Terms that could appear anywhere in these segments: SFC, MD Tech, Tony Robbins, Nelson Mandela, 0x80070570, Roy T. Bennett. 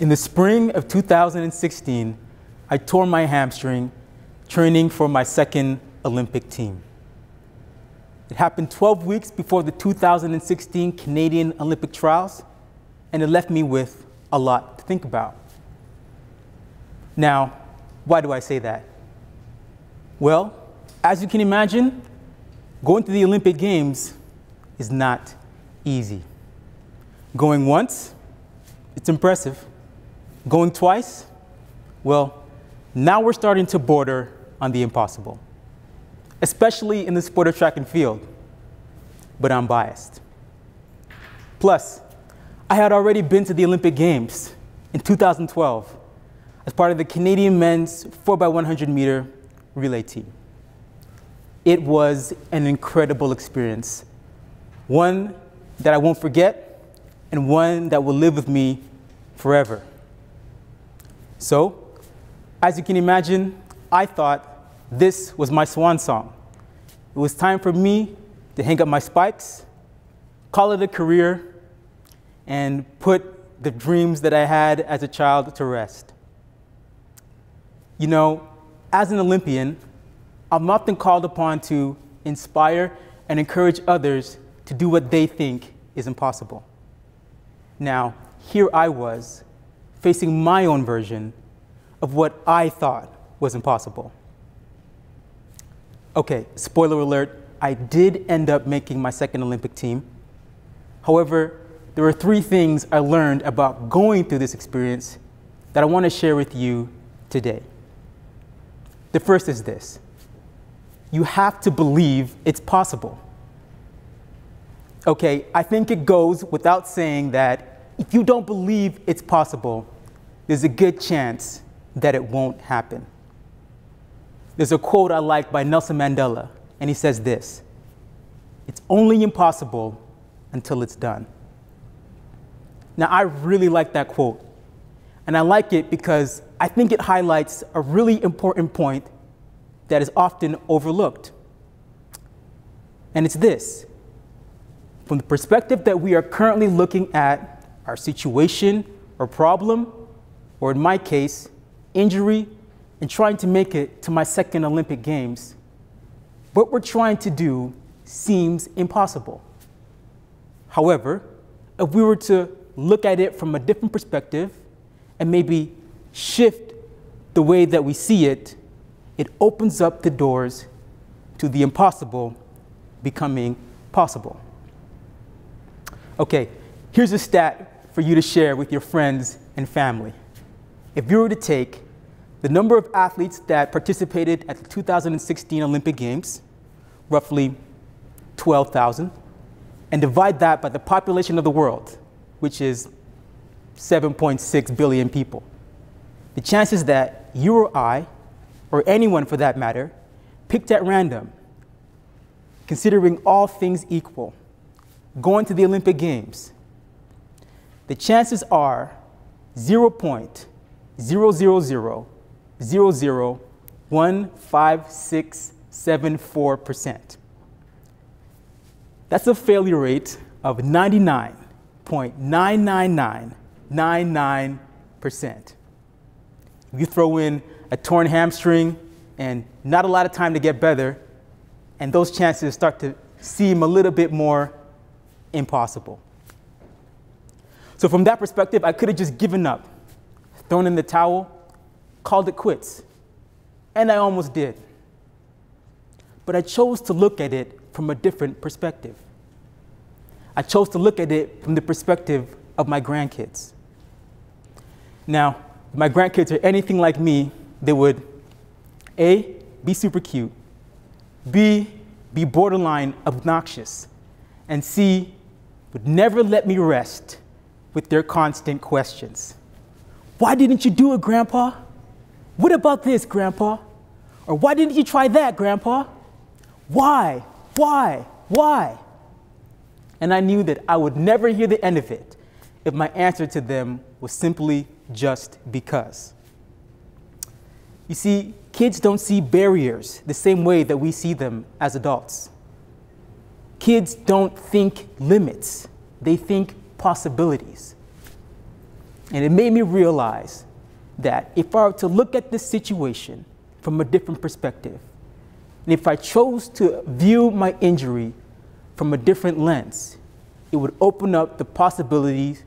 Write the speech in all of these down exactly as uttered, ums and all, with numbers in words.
In the spring of two thousand sixteen, I tore my hamstring training for my second Olympic team. It happened twelve weeks before the two thousand sixteen Canadian Olympic trials, and it left me with a lot to think about. Now, why do I say that? Well, as you can imagine, going to the Olympic Games is not easy. Going once, it's impressive. Going twice, well, now we're starting to border on the impossible, especially in the sport of track and field, but I'm biased. Plus, I had already been to the Olympic Games in two thousand twelve as part of the Canadian men's four by one hundred meter relay team. It was an incredible experience, one that I won't forget and one that will live with me forever. So, as you can imagine, I thought this was my swan song. It was time for me to hang up my spikes, call it a career, and put the dreams that I had as a child to rest. You know, as an Olympian, I'm often called upon to inspire and encourage others to do what they think is impossible. Now, here I was, facing my own version of what I thought was impossible. Okay, spoiler alert, I did end up making my second Olympic team. However, there were three things I learned about going through this experience that I want to share with you today. The first is this: you have to believe it's possible. Okay, I think it goes without saying that if you don't believe it's possible, there's a good chance that it won't happen. There's a quote I like by Nelson Mandela, and he says this: "It's only impossible until it's done." Now, I really like that quote, and I like it because I think it highlights a really important point that is often overlooked. And it's this: from the perspective that we are currently looking at our situation or problem, or in my case, injury, and trying to make it to my second Olympic Games, what we're trying to do seems impossible. However, if we were to look at it from a different perspective and maybe shift the way that we see it, it opens up the doors to the impossible becoming possible. Okay, here's a stat for you to share with your friends and family. If you were to take the number of athletes that participated at the two thousand sixteen Olympic Games, roughly twelve thousand, and divide that by the population of the world, which is seven point six billion people, the chances that you or I, or anyone for that matter, picked at random, considering all things equal, going to the Olympic Games, the chances are zero point zero zero zero zero one five six seven four percent. That's a failure rate of ninety-nine point nine nine nine nine nine percent. You throw in a torn hamstring and not a lot of time to get better, and those chances start to seem a little bit more impossible. So from that perspective, I could have just given up, thrown in the towel, called it quits, and I almost did. But I chose to look at it from a different perspective. I chose to look at it from the perspective of my grandkids. Now, if my grandkids are anything like me, they would A, be super cute, B, be borderline obnoxious, and C, would never let me rest with their constant questions. Why didn't you do it, Grandpa? What about this, Grandpa? Or why didn't you try that, Grandpa? Why? Why? Why? And I knew that I would never hear the end of it if my answer to them was simply just because. You see, kids don't see barriers the same way that we see them as adults. Kids don't think limits, they think possibilities. And it made me realize that if I were to look at this situation from a different perspective, and if I chose to view my injury from a different lens, it would open up the possibilities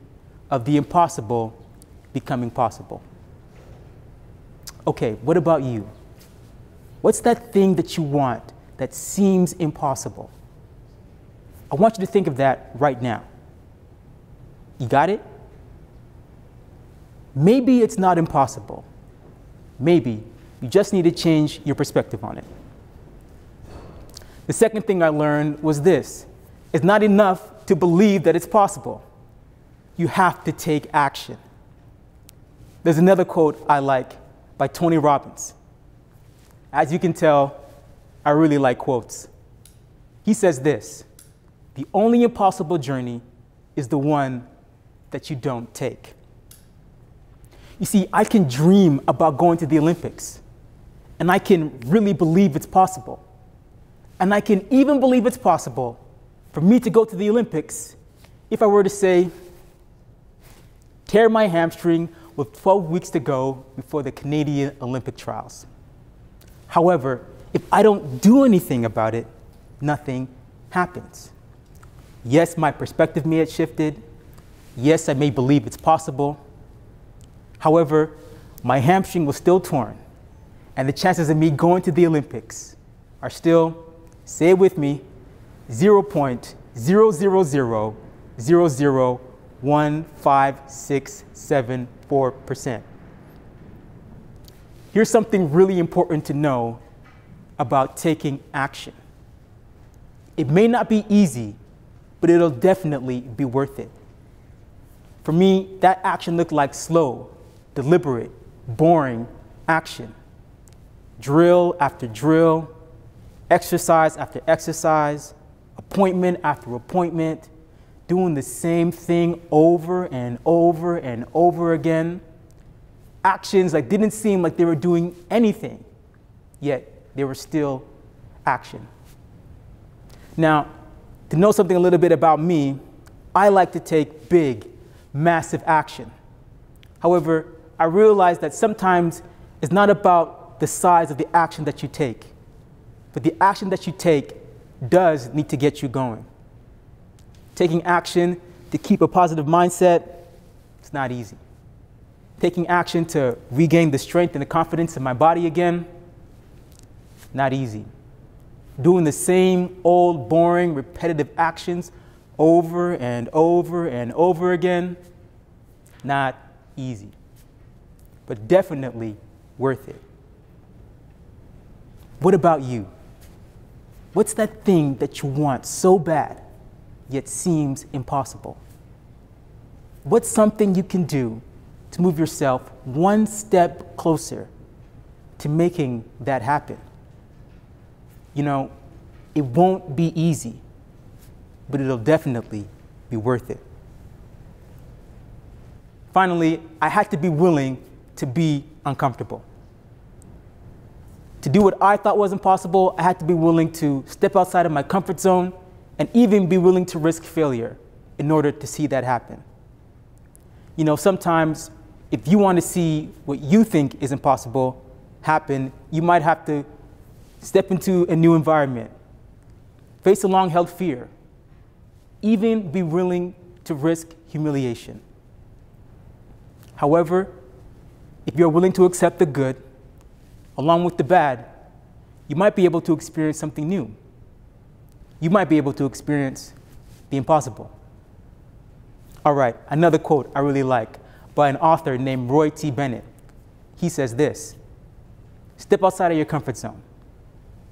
of the impossible becoming possible. Okay, what about you? What's that thing that you want that seems impossible? I want you to think of that right now. You got it? Maybe it's not impossible. Maybe you just need to change your perspective on it. The second thing I learned was this: it's not enough to believe that it's possible. You have to take action. There's another quote I like by Tony Robbins. As you can tell, I really like quotes. He says this: the only impossible journey is the one that you don't take. You see, I can dream about going to the Olympics, and I can really believe it's possible. And I can even believe it's possible for me to go to the Olympics if I were to say, tear my hamstring with twelve weeks to go before the Canadian Olympic trials. However, if I don't do anything about it, nothing happens. Yes, my perspective may have shifted. Yes, I may believe it's possible. However, my hamstring was still torn, and the chances of me going to the Olympics are still, say it with me, zero point zero zero zero zero zero one five six seven four percent. Here's something really important to know about taking action. It may not be easy, but it'll definitely be worth it. For me, that action looked like slow, deliberate, boring action. Drill after drill, exercise after exercise, appointment after appointment, doing the same thing over and over and over again. Actions that didn't seem like they were doing anything, yet they were still action. Now, to know something a little bit about me, I like to take big, massive action. However, I realize that sometimes it's not about the size of the action that you take, but the action that you take does need to get you going. Taking action to keep a positive mindset, it's not easy. Taking action to regain the strength and the confidence in my body again, not easy. Doing the same old, boring, repetitive actions over and over and over again, not easy, but definitely worth it. What about you? What's that thing that you want so bad, yet seems impossible? What's something you can do to move yourself one step closer to making that happen? You know, it won't be easy, but it'll definitely be worth it. Finally, I had to be willing to be uncomfortable. To do what I thought was impossible, I had to be willing to step outside of my comfort zone and even be willing to risk failure in order to see that happen. You know, sometimes if you want to see what you think is impossible happen, you might have to step into a new environment, face a long-held fear, even be willing to risk humiliation. However, if you're willing to accept the good, along with the bad, you might be able to experience something new. You might be able to experience the impossible. All right, another quote I really like by an author named Roy T. Bennett. He says this: step outside of your comfort zone.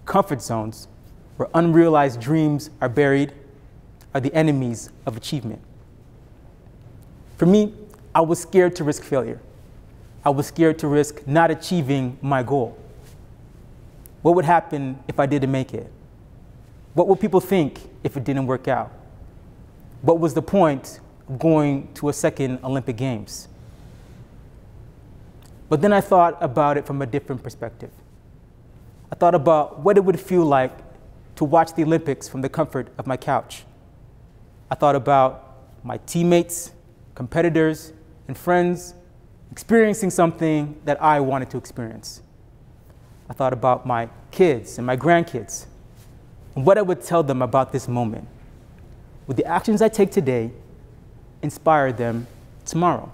Comfort zones, where unrealized dreams are buried, are the enemies of achievement. For me, I was scared to risk failure. I was scared to risk not achieving my goal. What would happen if I didn't make it? What would people think if it didn't work out? What was the point of going to a second Olympic Games? But then I thought about it from a different perspective. I thought about what it would feel like to watch the Olympics from the comfort of my couch. I thought about my teammates, competitors, and friends experiencing something that I wanted to experience. I thought about my kids and my grandkids and what I would tell them about this moment. Would the actions I take today inspire them tomorrow?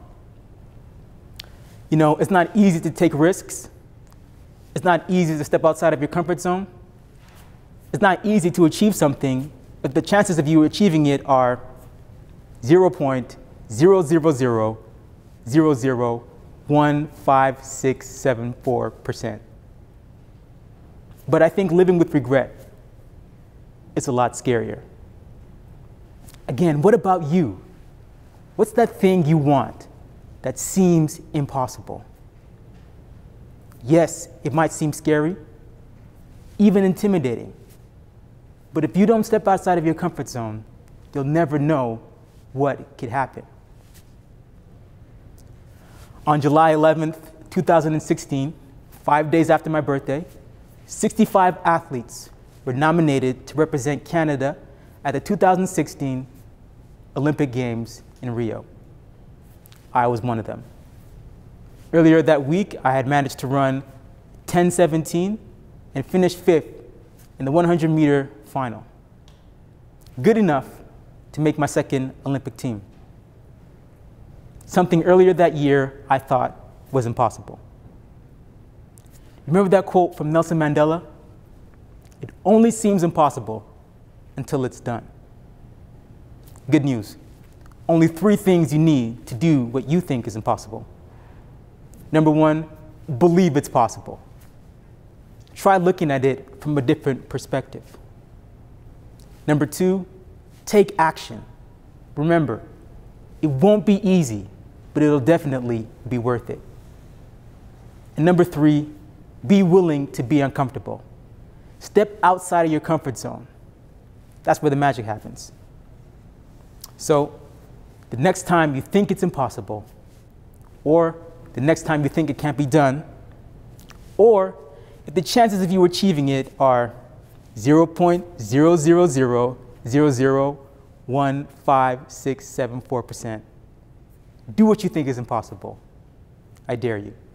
You know, it's not easy to take risks. It's not easy to step outside of your comfort zone. It's not easy to achieve something if the chances of you achieving it are zero point zero zero zero zero one five six seven four percent. But I think living with regret is a lot scarier. Again, what about you? What's that thing you want that seems impossible? Yes, it might seem scary, even intimidating. But if you don't step outside of your comfort zone, you'll never know what could happen. On July eleventh, two thousand sixteen, five days after my birthday, sixty-five athletes were nominated to represent Canada at the two thousand sixteen Olympic Games in Rio. I was one of them. Earlier that week, I had managed to run ten seventeen and finished fifth in the one hundred meter final. Good enough to make my second Olympic team. Something earlier that year I thought was impossible. Remember that quote from Nelson Mandela? It only seems impossible until it's done. Good news. Only three things you need to do what you think is impossible. Number one, believe it's possible. Try looking at it from a different perspective. Number two, take action. Remember, it won't be easy, but it'll definitely be worth it. And number three, be willing to be uncomfortable. Step outside of your comfort zone. That's where the magic happens. So the next time you think it's impossible, or the next time you think it can't be done, or if the chances of you achieving it are zero point zero zero zero zero one five six seven four percent, do what you think is impossible. I dare you.